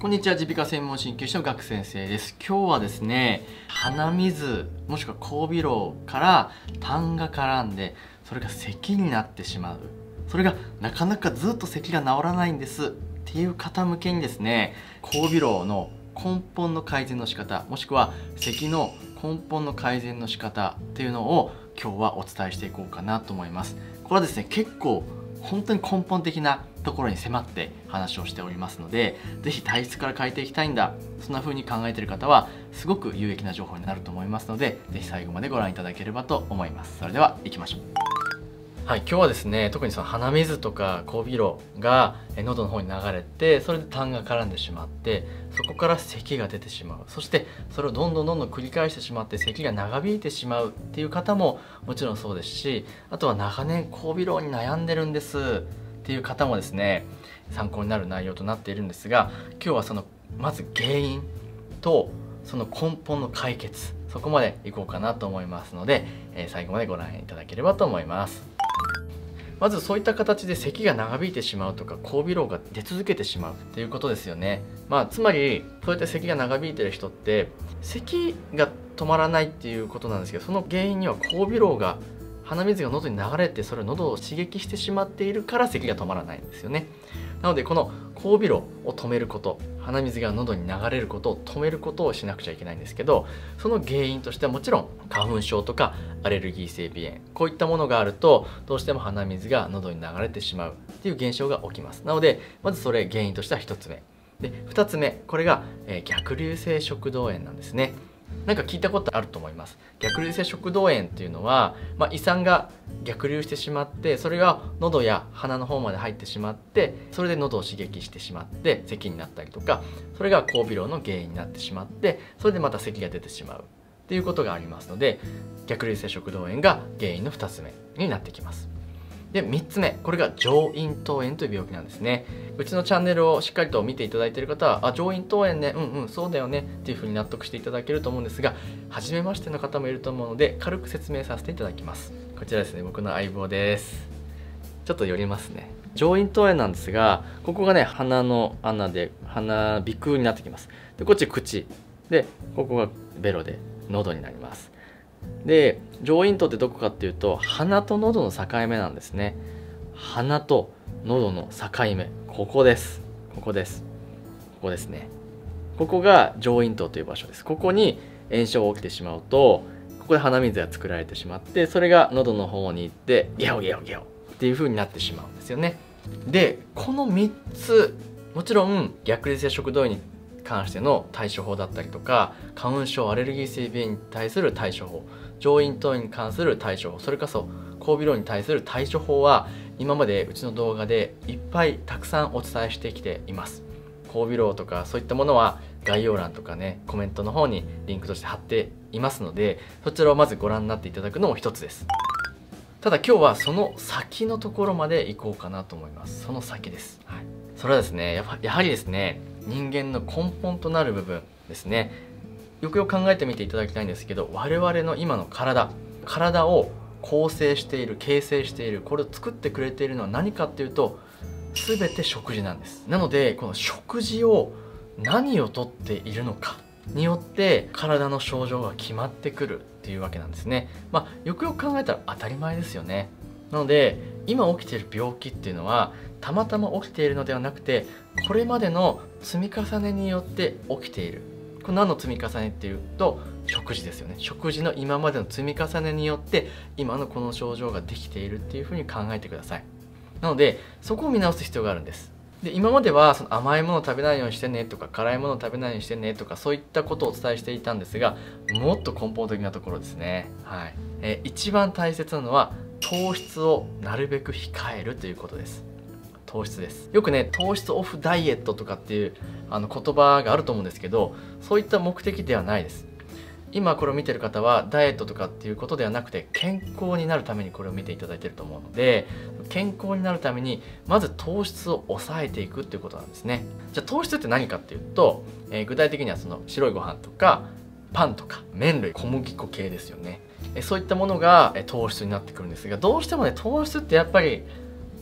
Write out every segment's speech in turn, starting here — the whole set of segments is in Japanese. こんにちは、耳鼻科専門鍼灸師のガク先生です。今日はですね、鼻水もしくは後鼻漏から痰が絡んで、それが咳になってしまう、それがなかなかずっと咳が治らないんですっていう方向けにですね、後鼻漏の根本の改善の仕方、もしくは咳の根本の改善の仕方っていうのを今日はお伝えしていこうかなと思います。これはですね、結構本当に根本的なところに迫って話をしておりますので、是非体質から変えていきたいんだ、そんな風に考えている方はすごく有益な情報になると思いますので、是非最後までご覧いただければと思います。それでは行きましょう。はい、今日はですね、特にその鼻水とか後鼻漏が喉の方に流れて、それで痰が絡んでしまって、そこから咳が出てしまう、そしてそれをどんどん繰り返してしまって咳が長引いてしまうっていう方ももちろんそうですし、あとは長年後鼻漏に悩んでるんですっていう方もですね、参考になる内容となっているんですが、今日はそのまず原因とその根本の解決、そこまでいこうかなと思いますので、最後までご覧いただければと思います。まずそういった形で咳が長引いてしまうとか、後鼻漏が出続けてしまうっていうことですよね。つまりそういった咳が長引いてる人って、咳が止まらないっていうことなんですけど、その原因には後鼻漏が、鼻水が喉に流れて、それを喉を刺激してしまっているから咳が止まらないんですよね。なのでこの後鼻漏を止めること、鼻水が喉に流れることを止めることをしなくちゃいけないんですけど、その原因としてはもちろん花粉症とかアレルギー性鼻炎、こういったものがあるとどうしても鼻水が喉に流れてしまうっていう現象が起きます。なのでまずそれ原因としては1つ目で、2つ目これが逆流性食道炎なんですね。なんか聞いたことあると思います。逆流性食道炎っていうのは、胃酸が逆流してしまって、それが喉や鼻の方まで入ってしまって、それで喉を刺激してしまって咳になったりとか、それが後鼻漏の原因になってしまって、それでまた咳が出てしまうっていうことがありますので、逆流性食道炎が原因の2つ目になってきます。で3つ目これが上咽頭炎という病気なんですね。うちのチャンネルをしっかりと見ていただいている方は、あ、上咽頭炎ね、うんうんそうだよねっていうふうに納得していただけると思うんですが、初めましての方もいると思うので軽く説明させていただきます。こちらですね、僕の相棒です。ちょっと寄りますね。上咽頭炎なんですが、ここがね鼻の穴で鼻鼻腔になってきます。でこっち口で、ここがベロで喉になります。で上咽頭ってどこかっていうと、鼻と喉の境目なんですね。鼻と喉の境目、ここです、ここです、ここですね。ここが上咽頭という場所です。ここに炎症が起きてしまうと、ここで鼻水が作られてしまって、それが喉の方に行ってゲホゲホゲホっていう風になってしまうんですよね。でこの3つ、もちろん逆流性食道炎に関しての対処法だったりとか、花粉症アレルギー性鼻炎に対する対処法、上咽頭炎に関する対処法、それこそ後鼻漏に対する対処法は今までうちの動画でいっぱいたくさんお伝えしてきています。後鼻漏とかそういったものは概要欄とかね、コメントの方にリンクとして貼っていますので、そちらをまずご覧になっていただくのも一つです。ただ今日はその先のところまで行こうかなと思います。その先です、はい、それはですね、やはりですね、人間の根本となる部分ですね。よくよく考えてみていただきたいんですけど、我々の今の体を構成している、形成している、これを作ってくれているのは何かっていうと、全て食事なんです。なのでこの食事を何をとっているのかによって体の症状が決まってくるっていうわけなんですね。よくよく考えたら当たり前ですよね。なので今起きている病気っていうのはたまたま起きているのではなくて、これまでの積み重ねによって起きている。これ何の積み重ねっていうと、食事ですよね。食事の今までの積み重ねによって今のこの症状ができているっていうふうに考えてください。なのでそこを見直す必要があるんです。で今まではその甘いものを食べないようにしてねとか、辛いものを食べないようにしてねとか、そういったことをお伝えしていたんですが、もっと根本的なところですね。はい、一番大切なのは糖質をなるべく控えるということです。糖質です。よくね、糖質オフダイエットとかっていう言葉があると思うんですけど、そういった目的ではないです。今これを見てる方はダイエットとかっていうことではなくて、健康になるためにこれを見ていただいてると思うので、健康になるためにまず糖質を抑えていくっていうことなんですね。じゃあ糖質って何かっていうと、具体的にはその白いご飯とかパンとか麺類、小麦粉系ですよね。そういったものが糖質になってくるんですが、どうしてもね、糖質ってやっぱり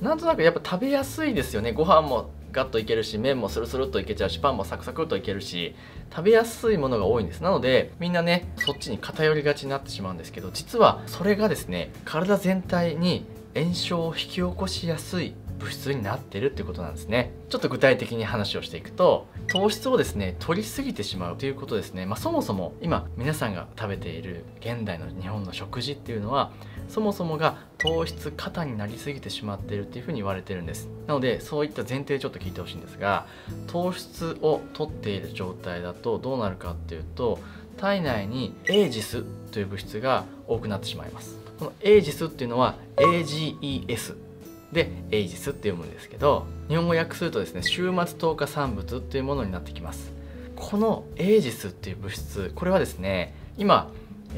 なんとなくやっぱ食べやすいですよね。ご飯もガッといけるし、麺もスルスルっといけちゃうし、パンもサクサクっといけるし、食べやすいものが多いんです。なのでみんなね、そっちに偏りがちになってしまうんですけど、実はそれがですね、体全体に炎症を引き起こしやすい物質になってるってことなんですね。ちょっと具体的に話をしていくと、糖質をですね取りすぎてしまうということですね。そもそも今皆さんが食べている現代の日本の食事っていうのは、そもそもが糖質過多になりすぎてしまっているっていうふうに言われてるんです。なのでそういった前提ちょっと聞いてほしいんですが、糖質を取っている状態だとどうなるかっていうと、体内にAGEsという物質が多くなってしまいます。このAGEsっていうのは AGESでAGEsって読むんですけど、日本語訳するとですね、終末糖化産物っていうものになってきます。このAGEsっていう物質、これはですね、今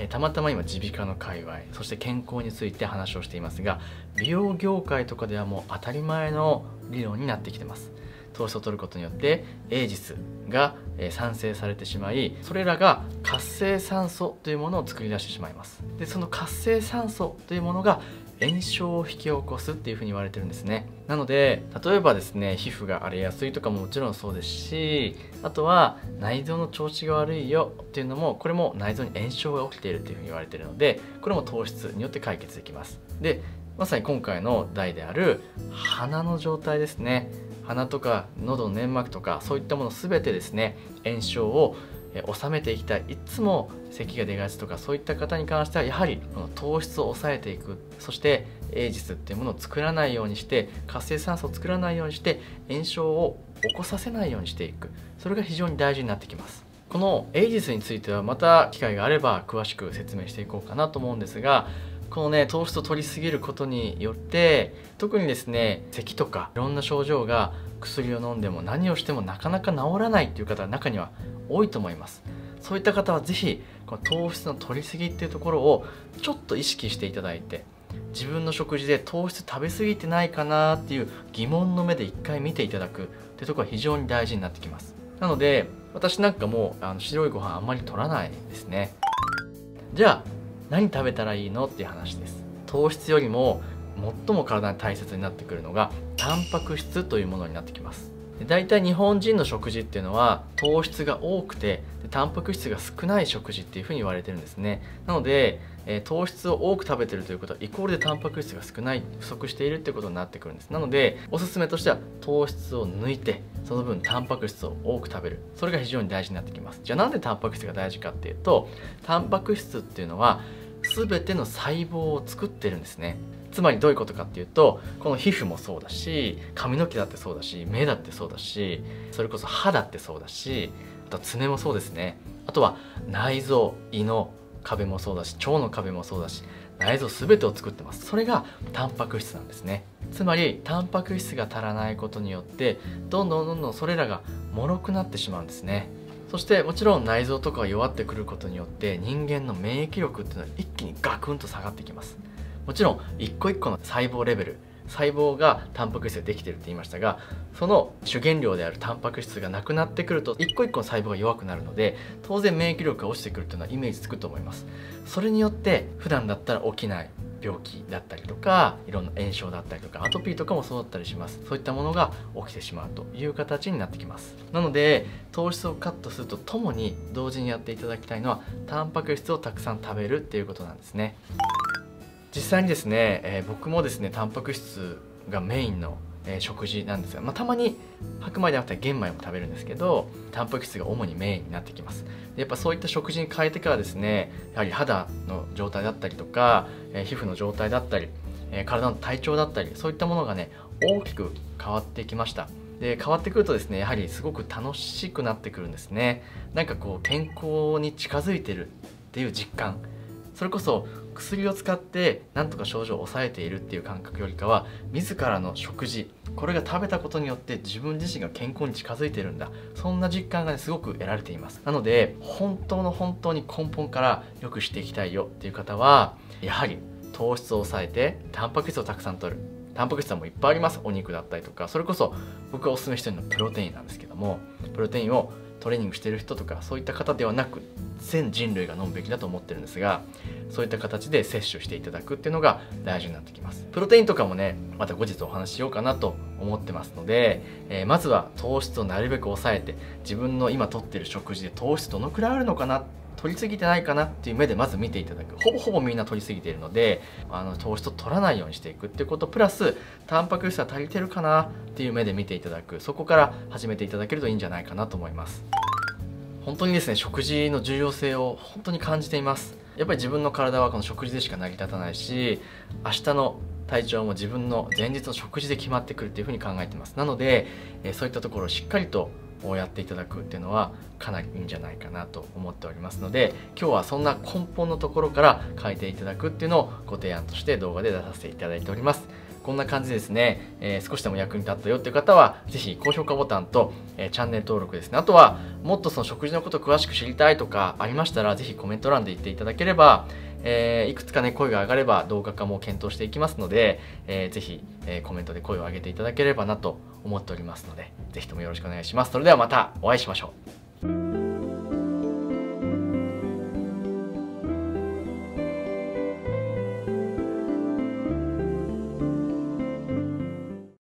たまたま今耳鼻科の界隈、そして健康について話をしていますが、美容業界とかではもう当たり前の理論になってきてます。糖質を摂ることによってAGEsが産生されてしまい、それらが活性酸素というものを作り出してしまいます。でその活性酸素というものが炎症を引き起こすっていうふうに言われてるんですね。なので例えばですね、皮膚が荒れやすいとかももちろんそうですし、あとは内臓の調子が悪いよっていうのも、これも内臓に炎症が起きているっていうふうに言われてるので、これも糖質によって解決できます。でまさに今回の題である鼻の状態ですね。鼻とか喉の粘膜とか、そういったもの全てですね、炎症を収めていきたい。いつも咳が出がちとか、そういった方に関してはやはりこの糖質を抑えていく、そしてAGEsっていうものを作らないようにして、活性酸素を作らないようにして、炎症を起こさせないようにしていく、それが非常に大事になってきます。このAGEsについてはまた機会があれば詳しく説明していこうかなと思うんですが、このね、糖質を摂りすぎることによって、特にですね、咳とかいろんな症状が薬を飲んでも何をしてもなかなか治らないっていう方が中には多いと思います。そういった方は是非この糖質の取りすぎっていうところをちょっと意識していただいて、自分の食事で糖質食べ過ぎてないかなっていう疑問の目で一回見ていただくっていうところが非常に大事になってきます。なので私なんかも白いご飯あんまり取らないですね。じゃあ何食べたらいいのっていう話です。糖質よりも最も体に大切になってくるのがタンパク質というものになってきます。だいたい日本人の食事っていうのは糖質が多くてタンパク質が少ない食事っていうふうに言われてるんですね。なので糖質を多く食べてるということはイコールでタンパク質が少ない、不足しているっていうことになってくるんです。なのでおすすめとしては糖質を抜いて、その分タンパク質を多く食べる、それが非常に大事になってきます。じゃあなんでタンパク質が大事かっていうと、タンパク質っていうのは全ての細胞を作ってるんですね。つまりどういうことかっていうと、この皮膚もそうだし、髪の毛だってそうだし、目だってそうだし、それこそ歯だってそうだし、あと爪もそうですね。あとは内臓、胃の壁もそうだし、腸の壁もそうだし、内臓全てを作ってます。それがタンパク質なんですね。つまりタンパク質が足らないことによってどんどんそれらが脆くなってしまうんですね。そしてもちろん内臓とかが弱ってくることによって、人間の免疫力っていうのは一気にガクンと下がってきます。もちろん一個一個の細胞レベル、細胞がタンパク質でできてるって言いましたが、その主原料であるタンパク質がなくなってくると一個一個の細胞が弱くなるので、当然免疫力が落ちてくるというのはイメージつくと思います。それによって普段だったら起きない病気だったりとか、いろんな炎症だったりとか、アトピーとかもそうだったりします。そういったものが起きてしまうという形になってきます。なので糖質をカットするとともに同時にやっていただきたいのはタンパク質をたくさん食べるっていうことなんですね。実際にですね、僕もですね、タンパク質がメインの食事なんですが、たまに白米ではなくて玄米も食べるんですけど、タンパク質が主にメインになってきます。でやっぱそういった食事に変えてからですね、やはり肌の状態だったりとか、皮膚の状態だったり、体の体調だったり、そういったものがね、大きく変わってきました。で変わってくるとですね、やはりすごく楽しくなってくるんですね。なんかこう健康に近づいてるっていう実感、それこそ薬を使ってなんとか症状を抑えているっていう感覚よりかは、自らの食事、これが食べたことによって自分自身が健康に近づいてるんだ、そんな実感がね、すごく得られています。なので本当に根本から良くしていきたいよっていう方は、やはり糖質を抑えてタンパク質をたくさん摂る。タンパク質はもういっぱいあります。お肉だったりとか、それこそ僕がおすすめしてるのはプロテインなんですけども、プロテインをトレーニングしてる人とかそういった方ではなく、全人類が飲むべきだと思ってるんですが、そういった形で摂取していただくっていうのが大事になってきます。プロテインとかもね、また後日お話ししようかなと思ってますので、まずは糖質をなるべく抑えて、自分の今取ってる食事で糖質どのくらいあるのかな、取りすぎてないかなっていう目でまず見ていただく。ほぼほぼみんな取りすぎているので、糖質を取らないようにしていくっていうことプラス、タンパク質は足りてるかなっていう目で見ていただく、そこから始めていただけるといいんじゃないかなと思います。本当にですね、食事の重要性を本当に感じています。やっぱり自分の体はこの食事でしか成り立たないし、明日の体調も自分の前日の食事で決まってくるっていうふうに考えてます。なので、そういったところをしっかりとやっていただくっていうのはかなりいいんじゃないかなと思っておりますので、今日はそんな根本のところから変えていただくっていうのをご提案として動画で出させていただいております。こんな感じでですね、少しでも役に立ったよっていう方は是非高評価ボタンと、チャンネル登録ですね、あとはもっとその食事のこと詳しく知りたいとかありましたら、是非コメント欄で言っていただければ、いくつかね声が上がれば動画化も検討していきますので、ぜひ、コメントで声を上げていただければなと思っておりますので、ぜひともよろしくお願いします。それではまたお会いしましょう。